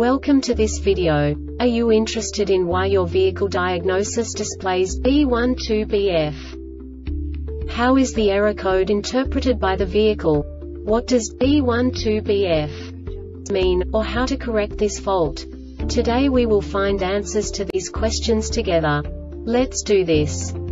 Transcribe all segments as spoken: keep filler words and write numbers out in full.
Welcome to this video. Are you interested in why your vehicle diagnosis displays B one two B F? How is the error code interpreted by the vehicle? What does B one two B F mean, or how to correct this fault? Today we will find answers to these questions together. Let's do this.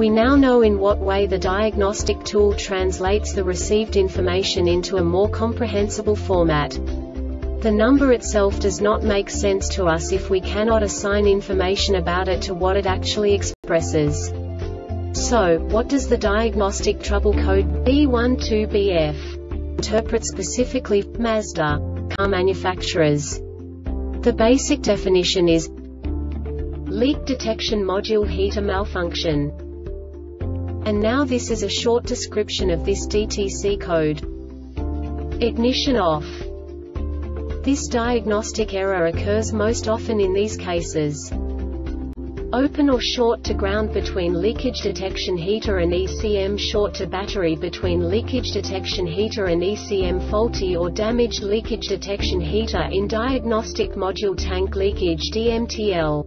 We now know in what way the diagnostic tool translates the received information into a more comprehensible format. The number itself does not make sense to us if we cannot assign information about it to what it actually expresses. So, what does the diagnostic trouble code B one two B F interpret specifically for Mazda car manufacturers? The basic definition is leak detection module heater malfunction. And now this is a short description of this D T C code. Ignition off. This diagnostic error occurs most often in these cases. Open or short to ground between leakage detection heater and E C M. Short to battery between leakage detection heater and E C M. Faulty or damaged leakage detection heater in diagnostic module. Tank leakage D M T L.